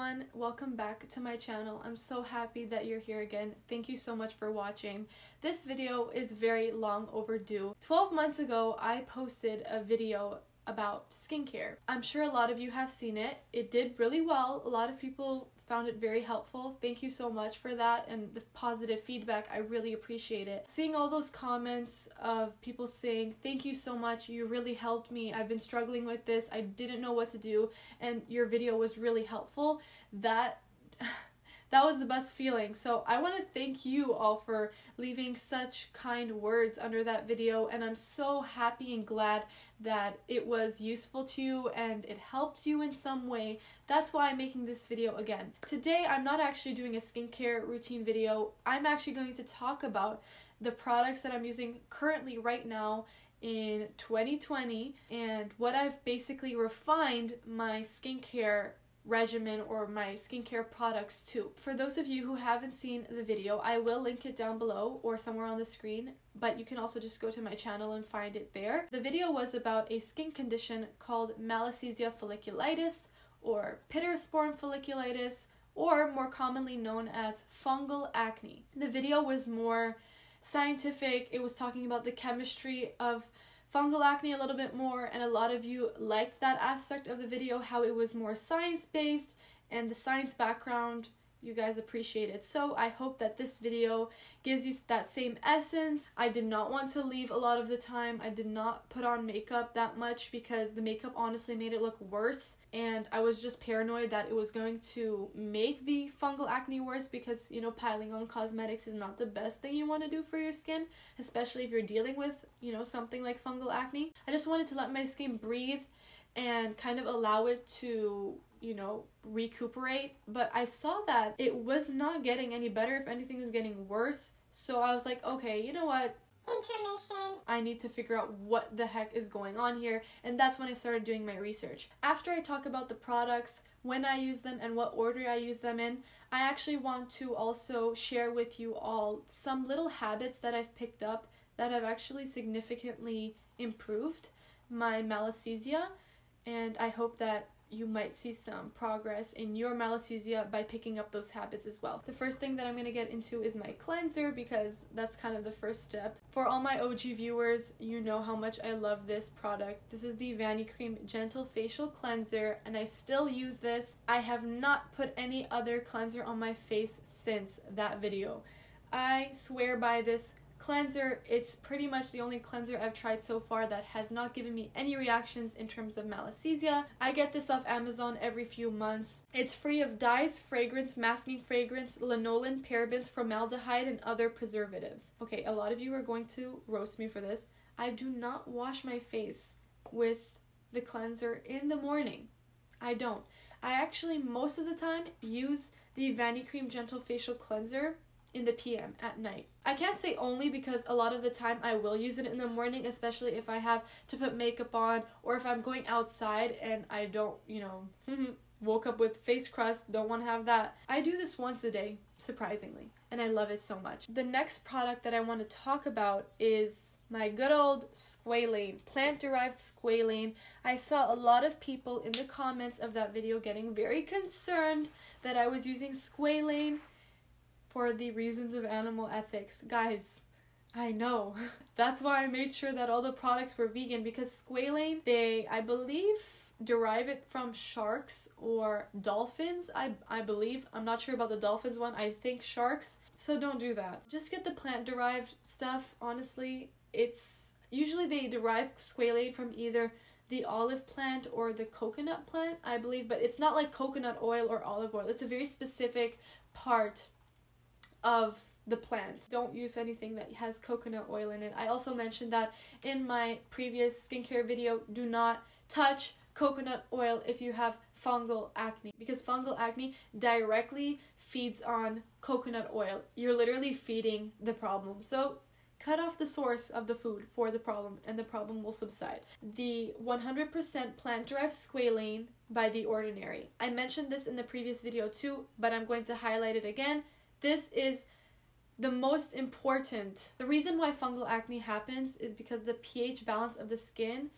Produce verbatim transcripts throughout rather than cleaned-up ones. everyone, welcome back to my channel. I'm so happy that you're here again. Thank you so much for watching. This video is very long overdue. twelve months ago, I posted a video about skincare. I'm sure a lot of you have seen it. It did really well. A lot of people found it very helpful. Thank you so much for that and the positive feedback. I really appreciate it. Seeing all those comments of people saying, thank you so much, you really helped me, I've been struggling with this, I didn't know what to do, and your video was really helpful, that that was the best feeling. So I want to thank you all for leaving such kind words under that video, and I'm so happy and glad that it was useful to you and it helped you in some way. That's why I'm making this video again. Today I'm not actually doing a skincare routine video. I'm actually going to talk about the products that I'm using currently right now in twenty twenty and what I've basically refined my skincare regimen or my skincare products too. For those of you who haven't seen the video, I will link it down below or somewhere on the screen, but you can also just go to my channel and find it there. The video was about a skin condition called Malassezia folliculitis or pittosporum folliculitis, or more commonly known as fungal acne. The video was more scientific. It was talking about the chemistry of fungal acne a little bit more, and a lot of you liked that aspect of the video, how it was more science-based and the science background you guys appreciated. So I hope that this video gives you that same essence. I did not want to leave a lot of the time. I did not put on makeup that much because the makeup honestly made it look worse, and I was just paranoid that it was going to make the fungal acne worse because, you know, piling on cosmetics is not the best thing you want to do for your skin, especially if you're dealing with, you know, something like fungal acne. I just wanted to let my skin breathe and kind of allow it to, you know, recuperate, but I saw that it was not getting any better. If anything, was getting worse. So I was like, okay, you know what, intermission, I need to figure out what the heck is going on here. And that's when I started doing my research. After I talk about the products, when I use them and what order I use them in, I actually want to also share with you all some little habits that I've picked up that have actually significantly improved my Malassezia, and I hope that you might see some progress in your Malassezia by picking up those habits as well. The first thing that I'm going to get into is my cleanser, because that's kind of the first step. For all my O G viewers, you know how much I love this product. This is the Vanicream Gentle Facial Cleanser, and I still use this. I have not put any other cleanser on my face since that video. I swear by this cleanser. It's pretty much the only cleanser I've tried so far that has not given me any reactions in terms of Malassezia. I get this off Amazon every few months. It's free of dyes, fragrance, masking fragrance, lanolin, parabens, formaldehyde, and other preservatives. Okay, a lot of you are going to roast me for this. I do not wash my face with the cleanser in the morning. I don't. I actually most of the time use the Vanicream Gentle Facial Cleanser in the P M at night. I can't say only, because a lot of the time I will use it in the morning, especially if I have to put makeup on or if I'm going outside and I don't, you know, woke up with face crust, don't want to have that. I do this once a day, surprisingly, and I love it so much. The next product that I want to talk about is my good old Squalane, plant-derived Squalane. I saw a lot of people in the comments of that video getting very concerned that I was using Squalane for the reasons of animal ethics. Guys, I know. That's why I made sure that all the products were vegan, because Squalane, they, I believe, derive it from sharks or dolphins, I, I believe. I'm not sure about the dolphins one. I think sharks. So don't do that. Just get the plant-derived stuff, honestly. It's usually they derive Squalane from either the olive plant or the coconut plant, I believe, but it's not like coconut oil or olive oil. It's a very specific part of the plant. Don't use anything that has coconut oil in it. I also mentioned that in my previous skincare video, do not touch coconut oil if you have fungal acne, because fungal acne directly feeds on coconut oil. You're literally feeding the problem. So cut off the source of the food for the problem, and the problem will subside. The one hundred percent plant-derived Squalane by The Ordinary. I mentioned this in the previous video too, but I'm going to highlight it again. This is the most important. The reason why fungal acne happens is because the pH balance of the skin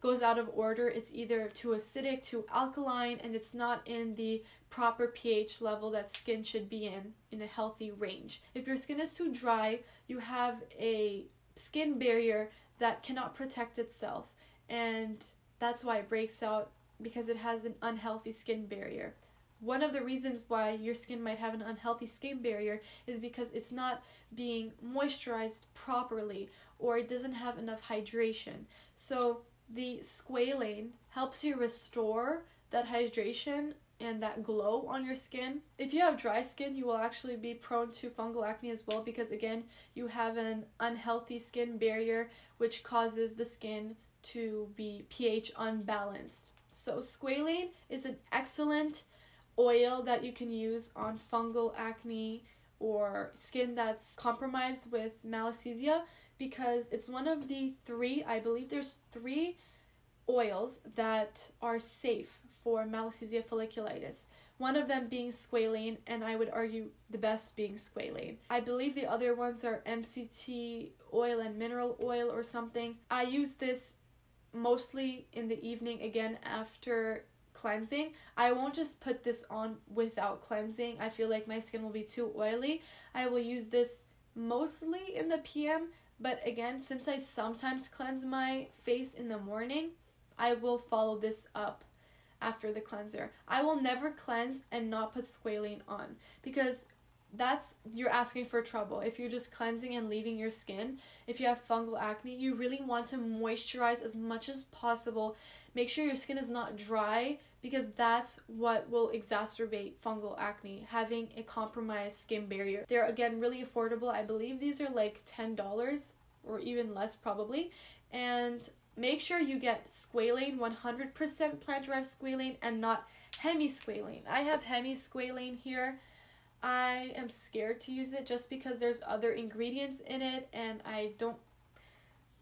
goes out of order. It's either too acidic, too alkaline, and it's not in the proper pH level that skin should be in, in a healthy range. If your skin is too dry, you have a skin barrier that cannot protect itself, and that's why it breaks out, because it has an unhealthy skin barrier. One of the reasons why your skin might have an unhealthy skin barrier is because it's not being moisturized properly, or it doesn't have enough hydration. So the squalane helps you restore that hydration and that glow on your skin. If you have dry skin, you will actually be prone to fungal acne as well, because again, you have an unhealthy skin barrier which causes the skin to be pH unbalanced. So squalane is an excellent oil that you can use on fungal acne or skin that's compromised with Malassezia, because it's one of the three, I believe there's three oils that are safe for Malassezia folliculitis. One of them being squalane, and I would argue the best being squalane. I believe the other ones are M C T oil and mineral oil or something. I use this mostly in the evening, again after cleansing. I won't just put this on without cleansing. I feel like my skin will be too oily. I will use this mostly in the P M, but again, since I sometimes cleanse my face in the morning, I will follow this up after the cleanser. I will never cleanse and not put squalane on, because that's, you're asking for trouble. If you're just cleansing and leaving your skin, if you have fungal acne, you really want to moisturize as much as possible. Make sure your skin is not dry, because that's what will exacerbate fungal acne, having a compromised skin barrier. They're again really affordable. I believe these are like ten dollars or even less probably. And make sure you get squalane, one hundred percent plant-derived squalane, and not hemisqualane. I have hemisqualane here. I am scared to use it just because there's other ingredients in it, and I don't,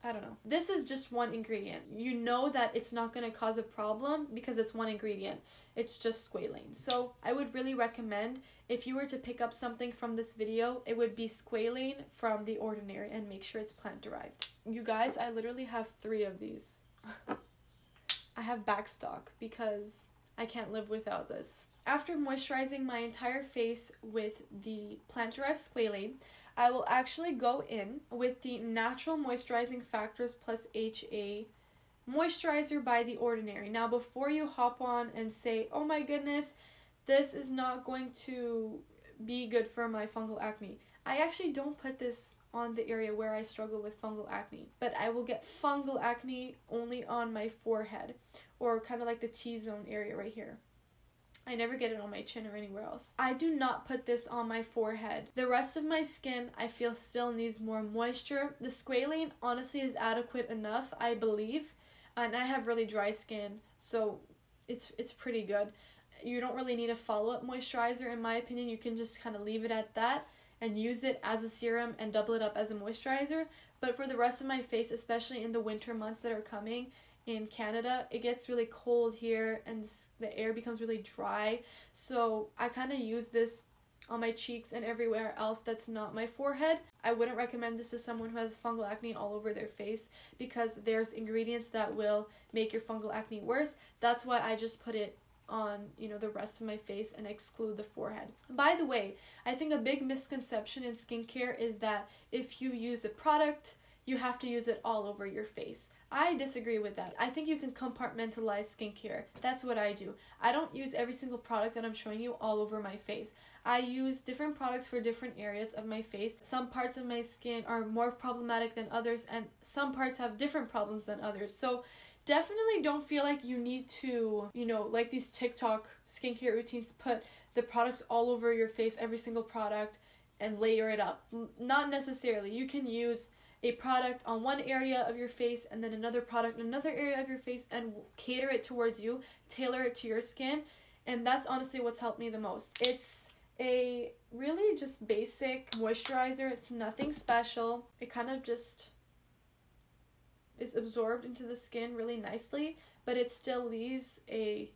I don't know. This is just one ingredient. You know that it's not going to cause a problem because it's one ingredient. It's just squalane. So I would really recommend, if you were to pick up something from this video, it would be squalane from The Ordinary, and make sure it's plant-derived. You guys, I literally have three of these. I have backstock because I can't live without this. After moisturizing my entire face with the plant-derived squalane, I will actually go in with the Natural Moisturizing Factors Plus H A Moisturizer by The Ordinary. Now, before you hop on and say, oh my goodness, this is not going to be good for my fungal acne, I actually don't put this on the area where I struggle with fungal acne, but I will get fungal acne only on my forehead, or kind of like the T-zone area right here. I never get it on my chin or anywhere else. I do not put this on my forehead. The rest of my skin, I feel, still needs more moisture. The squalane honestly is adequate enough, I believe, and I have really dry skin, so it's it's pretty good. You don't really need a follow-up moisturizer, in my opinion. You can just kind of leave it at that and use it as a serum and double it up as a moisturizer. But for the rest of my face, especially in the winter months that are coming, in Canada, it gets really cold here, and the air becomes really dry, so I kind of use this on my cheeks and everywhere else that's not my forehead. I wouldn't recommend this to someone who has fungal acne all over their face, because there's ingredients that will make your fungal acne worse. That's why I just put it on, you know, the rest of my face and exclude the forehead. By the way, I think a big misconception in skincare is that if you use a product, you have to use it all over your face. I disagree with that. I think you can compartmentalize skincare. That's what I do. I don't use every single product that I'm showing you all over my face. I use different products for different areas of my face. Some parts of my skin are more problematic than others, and some parts have different problems than others. So definitely don't feel like you need to, you know, like these TikTok skincare routines, put the products all over your face, every single product, and layer it up. Not necessarily. You can use a product on one area of your face, and then another product in another area of your face, and cater it towards you, tailor it to your skin. And that's honestly what's helped me the most. It's a really just basic moisturizer. It's nothing special. It kind of just is absorbed into the skin really nicely, but it still leaves a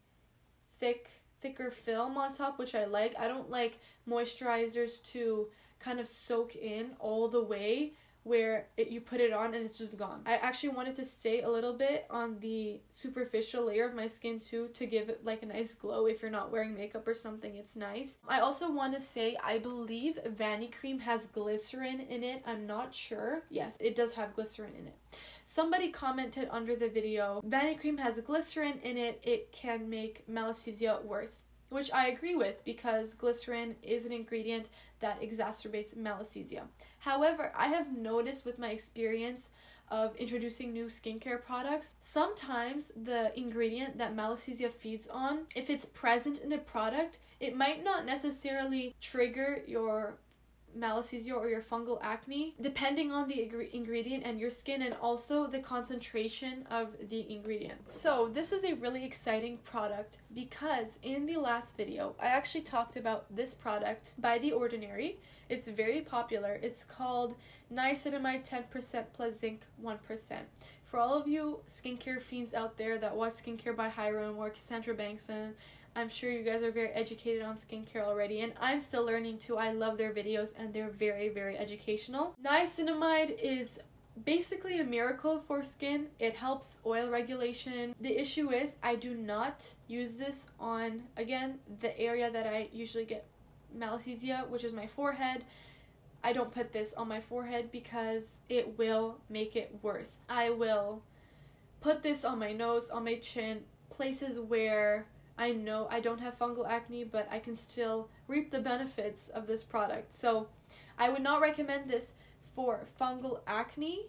thick, thicker film on top, which I like. I don't like moisturizers to kind of soak in all the way, where it, you put it on and it's just gone. I actually wanted to stay a little bit on the superficial layer of my skin too to give it like a nice glow. If you're not wearing makeup or something, it's nice. I also want to say I believe Vanicream has glycerin in it. I'm not sure. Yes, it does have glycerin in it. Somebody commented under the video, Vanicream has glycerin in it. It can make Malassezia worse. Which I agree with, because glycerin is an ingredient that exacerbates Malassezia. However, I have noticed with my experience of introducing new skincare products, sometimes the ingredient that Malassezia feeds on, if it's present in a product, it might not necessarily trigger your Malassezia or your fungal acne, depending on the ingredient and your skin, and also the concentration of the ingredient. So this is a really exciting product, because in the last video I actually talked about this product by The Ordinary. It's very popular. It's called niacinamide ten percent plus zinc one percent. For all of you skincare fiends out there that watch Skincare by Hiram or Cassandra Banks, and I'm sure you guys are very educated on skincare already, and I'm still learning too. I love their videos and they're very, very educational. Niacinamide is basically a miracle for skin. It helps oil regulation. The issue is I do not use this on, again, the area that I usually get Malassezia, which is my forehead. I don't put this on my forehead because it will make it worse. I will put this on my nose, on my chin, places where I know I don't have fungal acne, but I can still reap the benefits of this product. So I would not recommend this for fungal acne.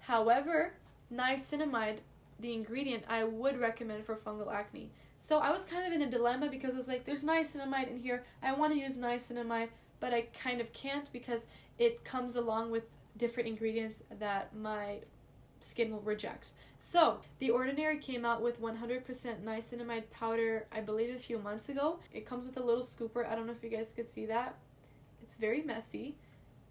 However, niacinamide, the ingredient, I would recommend for fungal acne. So I was kind of in a dilemma, because I was like, there's niacinamide in here. I want to use niacinamide, but I kind of can't because it comes along with different ingredients that my skin will reject. So The Ordinary came out with one hundred percent niacinamide powder, I believe a few months ago. It comes with a little scooper. I don't know if you guys could see that. It's very messy.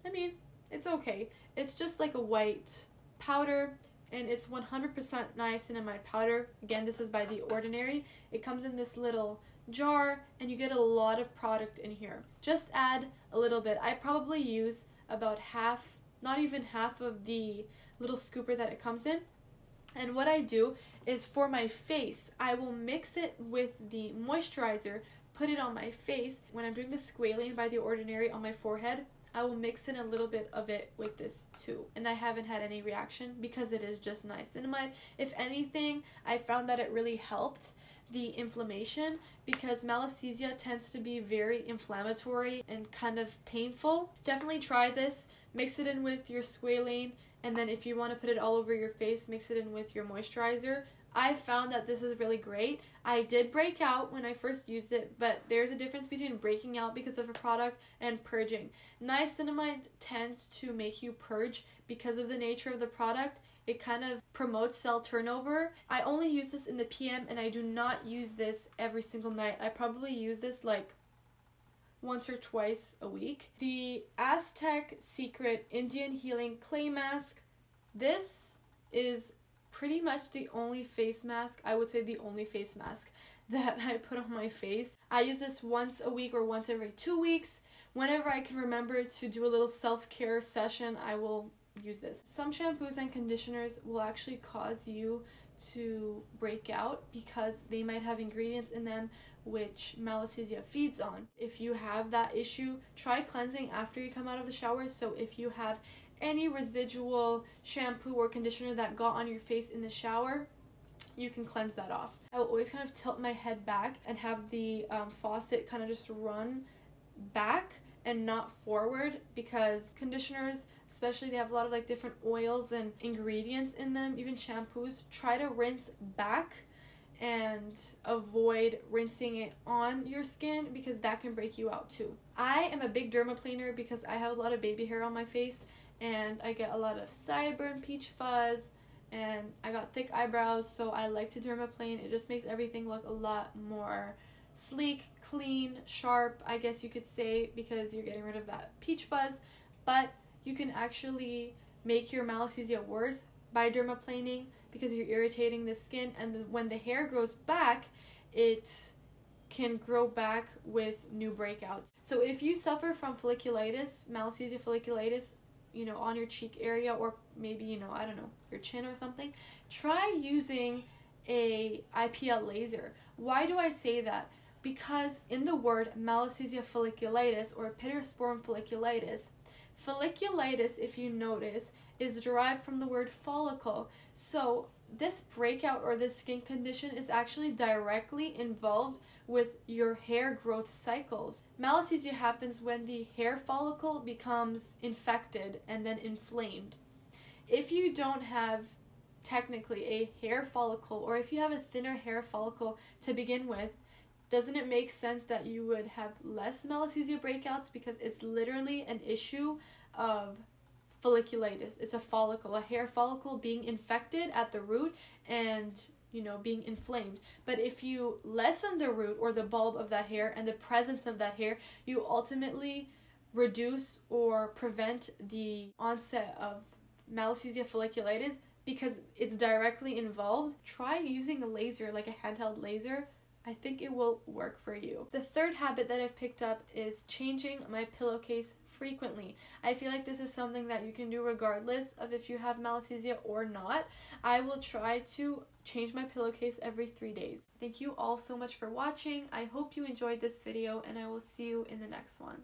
I mean, it's okay. It's just like a white powder, and it's one hundred percent niacinamide powder. Again, this is by The Ordinary. It comes in this little jar, and you get a lot of product in here. Just add a little bit. I probably use about half, not even half of the little scooper that it comes in. And what I do is, for my face, I will mix it with the moisturizer, put it on my face. When I'm doing the Squalane by The Ordinary on my forehead, I will mix in a little bit of it with this too. And I haven't had any reaction because it is just niacinamide. If anything, I found that it really helped the inflammation, because Malassezia tends to be very inflammatory and kind of painful. Definitely try this. Mix it in with your Squalane, and then if you want to put it all over your face, mix it in with your moisturizer. I found that this is really great. I did break out when I first used it, but there's a difference between breaking out because of a product and purging. Niacinamide tends to make you purge because of the nature of the product. It kind of promotes cell turnover. I only use this in the P M, and I do not use this every single night. I probably use this like once or twice a week. The Aztec Secret Indian Healing Clay Mask. This is pretty much the only face mask, I would say the only face mask that I put on my face. I use this once a week or once every two weeks. Whenever I can remember to do a little self-care session, I will use this. Some shampoos and conditioners will actually cause you to break out because they might have ingredients in them which Malassezia feeds on. If you have that issue, try cleansing after you come out of the shower. So if you have any residual shampoo or conditioner that got on your face in the shower, you can cleanse that off. I will always kind of tilt my head back and have the um, faucet kind of just run back and not forward, because conditioners, especially, they have a lot of like different oils and ingredients in them, even shampoos. Try to rinse back and avoid rinsing it on your skin, because that can break you out too. I am a big dermaplaner because I have a lot of baby hair on my face, and I get a lot of sideburn, peach fuzz, and I got thick eyebrows, so I like to dermaplane. It just makes everything look a lot more sleek, clean, sharp, I guess you could say, because you're getting rid of that peach fuzz. But you can actually make your Malassezia worse by dermaplaning, because you're irritating the skin, and the, when the hair grows back, it can grow back with new breakouts. So if you suffer from folliculitis, Malassezia folliculitis, you know, on your cheek area, or maybe, you know, I don't know, your chin or something, try using a I P L laser. Why do I say that? Because in the word Malassezia folliculitis or Pittosporum folliculitis, folliculitis, if you notice, is derived from the word follicle. So this breakout or this skin condition is actually directly involved with your hair growth cycles. Malassezia happens when the hair follicle becomes infected and then inflamed. If you don't have technically a hair follicle, or if you have a thinner hair follicle to begin with, doesn't it make sense that you would have less Malassezia breakouts, because it's literally an issue of folliculitis. It's a follicle, a hair follicle being infected at the root and, you know, being inflamed. But if you lessen the root or the bulb of that hair and the presence of that hair, you ultimately reduce or prevent the onset of Malassezia folliculitis because it's directly involved. Try using a laser, like a handheld laser. I think it will work for you. The third habit that I've picked up is changing my pillowcase frequently. I feel like this is something that you can do regardless of if you have Malassezia or not. I will try to change my pillowcase every three days. Thank you all so much for watching. I hope you enjoyed this video, and I will see you in the next one.